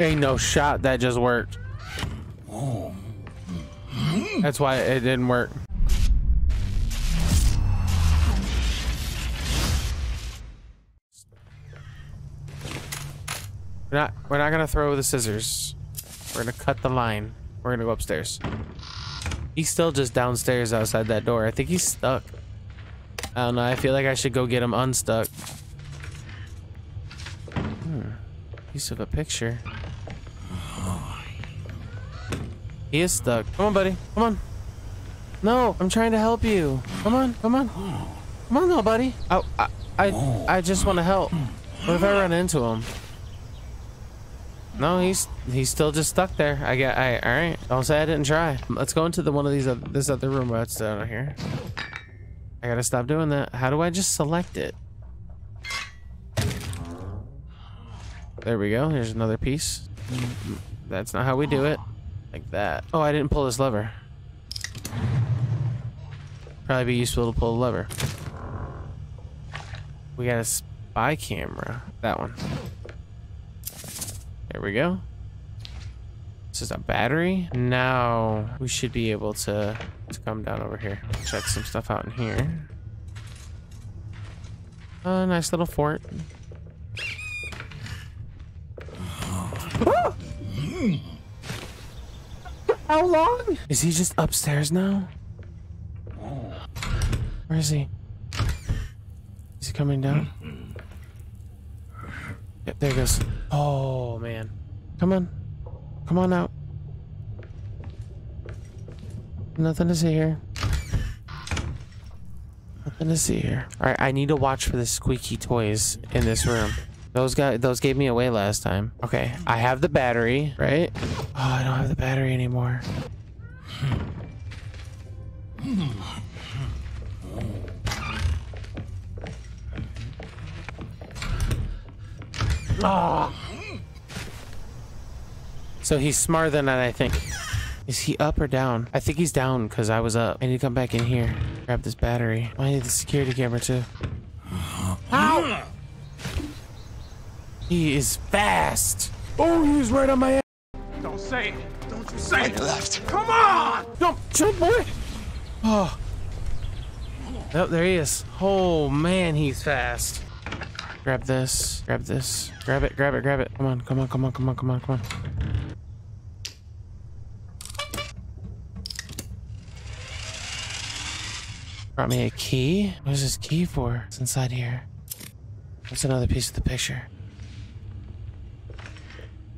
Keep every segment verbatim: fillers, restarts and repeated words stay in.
Ain't no shot that just worked. That's why it didn't work. We're not, we're not gonna throw the scissors. We're gonna cut the line. We're gonna go upstairs. He's still just downstairs outside that door. I think he's stuck. I don't know. I feel like I should go get him unstuck. Hmm. Piece of a picture. He is stuck. Come on, buddy. Come on. No, I'm trying to help you. Come on. Come on. Come on, now, buddy. I, I, I, I just want to help. What if I run into him? No, he's he's still just stuck there. I get. I all right. Don't say I didn't try. Let's go into the one of these. Other, this other room that's down here. I gotta stop doing that. How do I just select it? There we go. Here's another piece. That's not how we do it. Like that. Oh, I didn't pull this lever. Probably be useful to pull a lever. We got a spy camera. That one. There we go. This is a battery. Now we should be able to, to come down over here. Check some stuff out in here. A nice little fort. Ah! How long? Is he just upstairs now? Where is he? Is he coming down? Yep, there he goes. Oh, man. Come on. Come on out. Nothing to see here. Nothing to see here. All right, I need to watch for the squeaky toys in this room. Those guys, those gave me away last time. Okay, I have the battery, right? Oh, I don't have the battery anymore. Oh. So he's smarter than that, I think. Is he up or down? I think he's down because I was up. I need to come back in here. Grab this battery. Oh, I need the security camera too. Ow! He is fast. Oh, he was right on my ass. Don't say it. Don't you say it. Left. Come on. Jump, jump, boy. Oh. Oh, there he is. Oh, man, he's fast. Grab this. Grab this. Grab it, grab it, grab it. Come on, come on, come on, come on, come on, come on. Brought me a key. What is this key for? It's inside here. That's another piece of the picture.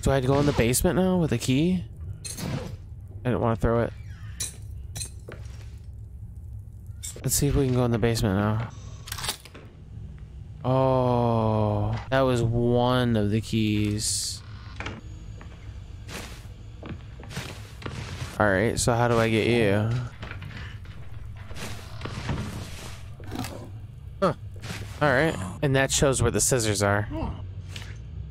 Do I go in the basement now with a key? I didn't want to throw it. Let's see if we can go in the basement now. Oh, that was one of the keys. All right, so how do I get you? Huh. All right, and that shows where the scissors are.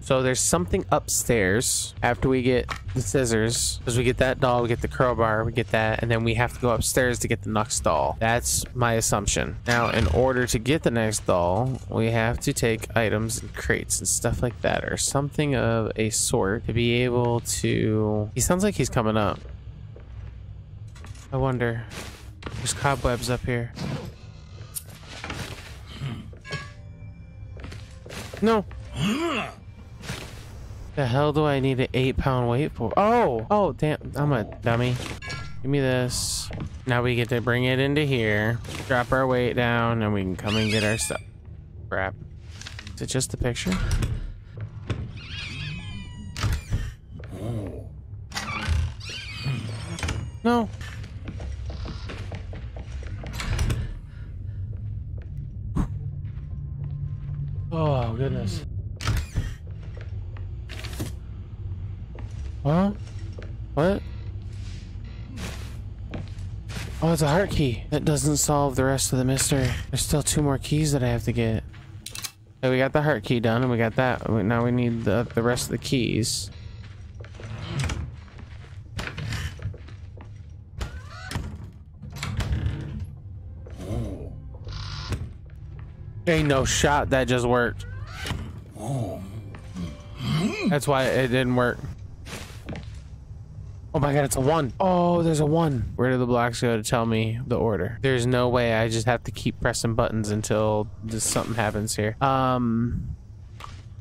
So there's something upstairs after we get the scissors. Because we get that doll, we get the crowbar, we get that, and then we have to go upstairs to get the next doll. That's my assumption. Now, in order to get the next doll, we have to take items and crates and stuff like that, or something of a sort to be able to... He sounds like he's coming up. I wonder. There's cobwebs up here. No. The hell do I need an eight pound weight for? Oh, oh, damn. I'm a dummy. Give me this. Now we get to bring it into here, drop our weight down, and we can come and get our stuff. Crap. Is it just the picture? No. Oh, goodness. Huh? What? Oh, it's a heart key. That doesn't solve the rest of the mystery. There's still two more keys that I have to get. So we got the heart key done, and we got that. Now we need the, the rest of the keys. Ain't no shot that just worked. That's why it didn't work. Oh my god, it's a one. Oh, there's a one. Where do the blocks go to tell me the order? There's no way. I just have to keep pressing buttons until just something happens here. Um,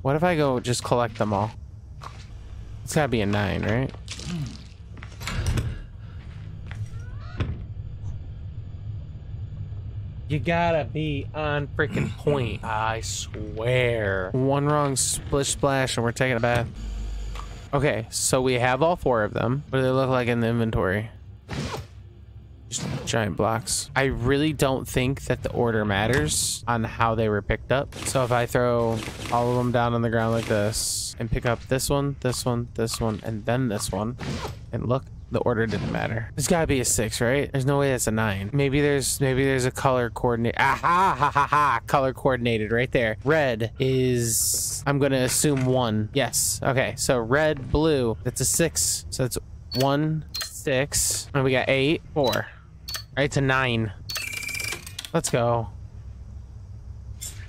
what if I go just collect them all? It's gotta be a nine, right? You gotta be on freaking point. I swear. One wrong splish splash and we're taking a bath. Okay, so we have all four of them. What do they look like in the inventory? Just giant blocks. I really don't think that the order matters on how they were picked up. So if I throw all of them down on the ground like this and pick up this one, this one, this one, and then this one, and look, the order didn't matter. There's gotta be a six, right? There's no way that's a nine. Maybe there's maybe there's a color coordinate. Aha, ha, ha, ha, color coordinated right there. Red is, I'm gonna assume one. Yes, okay, so red, blue, that's a six. So that's one, six, and we got eight, four. All right, to nine. Let's go.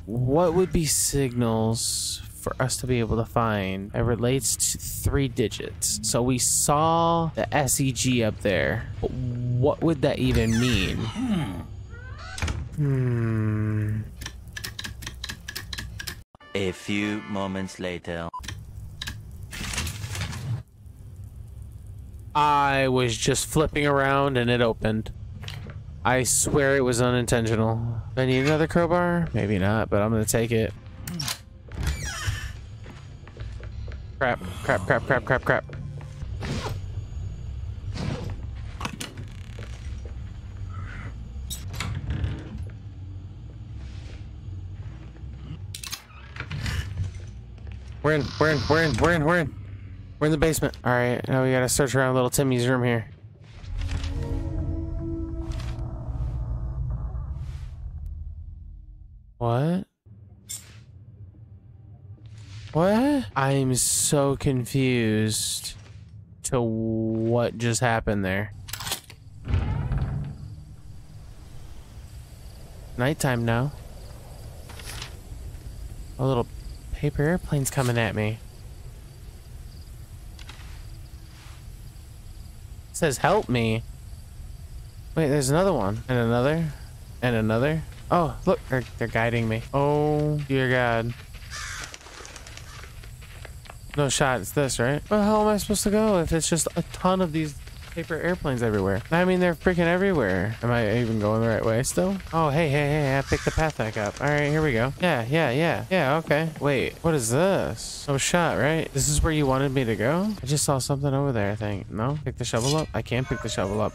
What would be signals for us to be able to find? It relates to three digits. So we saw the S E G up there. But what would that even mean? Hmm. A few moments later. I was just flipping around and it opened. I swear it was unintentional. Do I need another crowbar? Maybe not, but I'm gonna take it. Crap, crap, crap, crap, crap, crap. We're in, we're in, we're in, we're in, we're in. We're in the basement. All right, now we gotta search around little Timmy's room here. What? What? I'm so confused to what just happened there. Nighttime now. A little paper airplane's coming at me. It says help me. Wait, there's another one. And another. And another. Oh, look. They're, they're guiding me. Oh, dear God. No shot, it's this, right? Where the hell am I supposed to go if it's just a ton of these paper airplanes everywhere? I mean, they're freaking everywhere. Am I even going the right way still? Oh, hey, hey, hey, I picked the path back up. All right, here we go. Yeah, yeah, yeah, yeah, okay. Wait, what is this? No shot, right? This is where you wanted me to go? I just saw something over there, I think. No? Pick the shovel up? I can't pick the shovel up.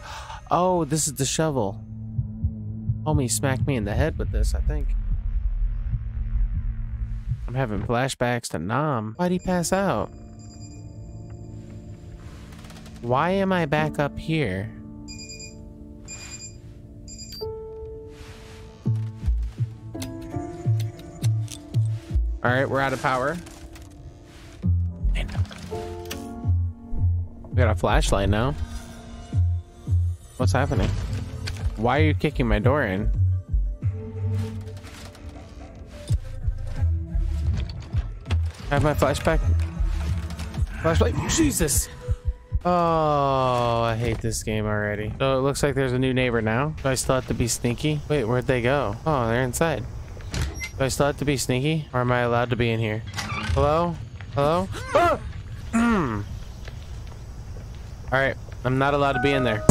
Oh, this is the shovel. Homie smacked me in the head with this, I think. I'm having flashbacks to Nam. Why'd he pass out? Why am I back up here? All right, we're out of power. We got a flashlight now. What's happening? Why are you kicking my door in? I have my flashback. Flashlight. Jesus. Oh, I hate this game already. So it looks like there's a new neighbor now. Do I still have to be sneaky? Wait, where'd they go? Oh, they're inside. Do I still have to be sneaky? Or am I allowed to be in here? Hello? Hello? Ah! All right. I'm not allowed to be in there.